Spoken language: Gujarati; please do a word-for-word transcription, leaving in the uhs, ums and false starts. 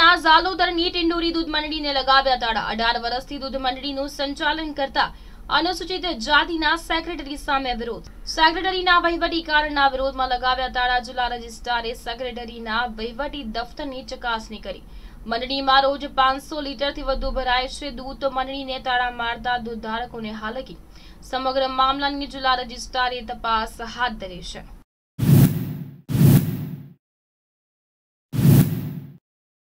તાલાના ઝાલોદર નીટ ઇન્ડોરી દૂધ મંડળીને લગાવ્યા તાળા। અઢાર વર્ષથી દૂધ મંડળીનું સંચાલન કરતા અનુસૂચિત જાતિના સેક્રેટરી સામે વિરોધ। સેક્રેટરીના વહીવટીકારના વિરોધમાં લગાવ્યા તાળા। જિલ્લા રજિસ્ટ્રારે સેક્રેટરીના વહીવટી દફતરની ચકાસણી કરી। મંડળીમાં રોજ પાંચસો લીટરથી વધુ ભરાય છે દૂધ, તો મંડળીને તાળા મારતા દૂધ ધારકોને હાલાકી। સમગ્ર મામલાની જિલ્લા રજિસ્ટ્રારે તપાસ હાથ ધરી છે।